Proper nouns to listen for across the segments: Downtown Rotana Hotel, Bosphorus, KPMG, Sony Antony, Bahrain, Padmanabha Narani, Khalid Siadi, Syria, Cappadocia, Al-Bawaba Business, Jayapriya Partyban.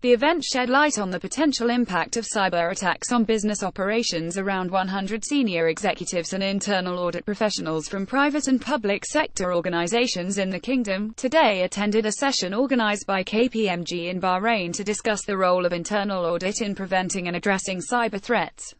The event shed light on the potential impact of cyber attacks on business operations. Around 100 senior executives and internal audit professionals from private and public sector organizations in the kingdom today attended a session organized by KPMG in Bahrain to discuss the role of internal audit in preventing and addressing cyber threats.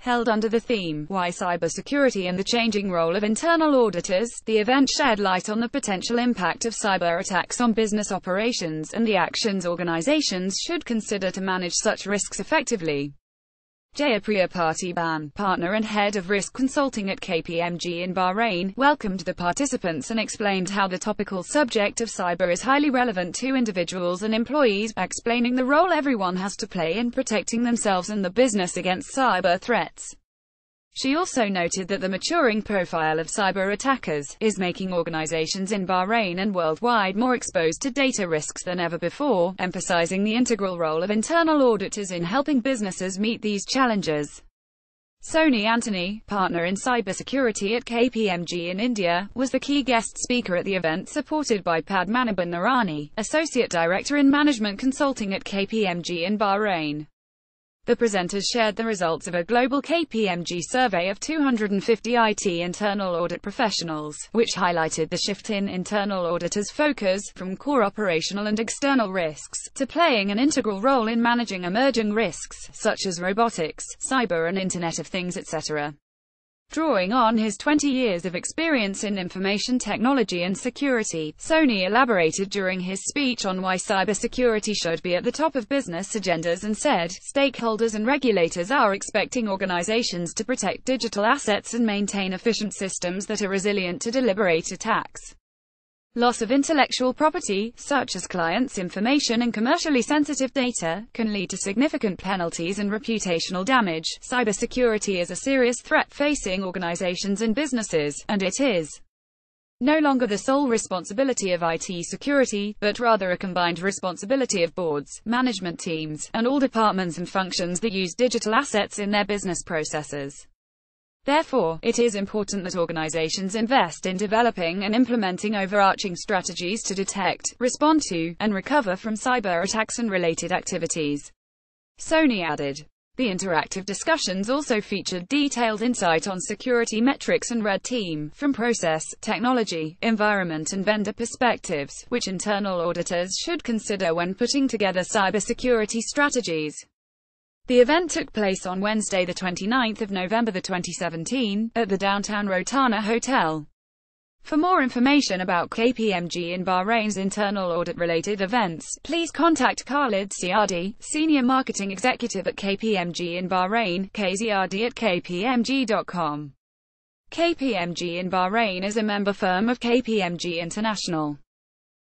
Held under the theme, Why Cybersecurity and the Changing Role of Internal Auditors, the event shed light on the potential impact of cyber attacks on business operations and the actions organizations should consider to manage such risks effectively. Jayapriya Partyban, partner and head of risk consulting at KPMG in Bahrain, welcomed the participants and explained how the topical subject of cyber is highly relevant to individuals and employees, explaining the role everyone has to play in protecting themselves and the business against cyber threats. She also noted that the maturing profile of cyber attackers is making organizations in Bahrain and worldwide more exposed to data risks than ever before, emphasizing the integral role of internal auditors in helping businesses meet these challenges. Sony Antony, partner in cybersecurity at KPMG in India, was the key guest speaker at the event, supported by Padmanabha Narani, associate director in management consulting at KPMG in Bahrain. The presenters shared the results of a global KPMG survey of 250 IT internal audit professionals, which highlighted the shift in internal auditors' focus, from core operational and external risks, to playing an integral role in managing emerging risks, such as robotics, cyber and Internet of Things, etc. Drawing on his 20 years of experience in information technology and security, Sony elaborated during his speech on why cybersecurity should be at the top of business agendas and said, stakeholders and regulators are expecting organizations to protect digital assets and maintain efficient systems that are resilient to deliberate attacks. Loss of intellectual property, such as clients' information and commercially sensitive data, can lead to significant penalties and reputational damage. Cybersecurity is a serious threat facing organizations and businesses, and it is no longer the sole responsibility of IT security, but rather a combined responsibility of boards, management teams, and all departments and functions that use digital assets in their business processes. Therefore, it is important that organizations invest in developing and implementing overarching strategies to detect, respond to, and recover from cyber attacks and related activities. Sony added. The interactive discussions also featured detailed insight on security metrics and red team, from process, technology, environment and vendor perspectives, which internal auditors should consider when putting together cybersecurity strategies. The event took place on Wednesday, 29 November 2017, at the Downtown Rotana Hotel. For more information about KPMG in Bahrain's internal audit-related events, please contact Khalid Siadi, Senior Marketing Executive at KPMG in Bahrain, kziadi@kpmg.com. KPMG in Bahrain is a member firm of KPMG International.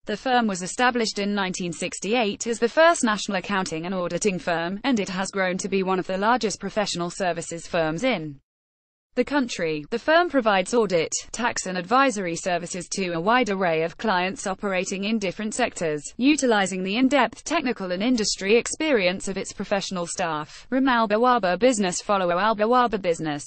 The firm was established in 1968 as the first national accounting and auditing firm, and it has grown to be one of the largest professional services firms in the country. The firm provides audit, tax and advisory services to a wide array of clients operating in different sectors, utilizing the in-depth technical and industry experience of its professional staff. From Al-Bawaba Business, follow Al-Bawaba Business.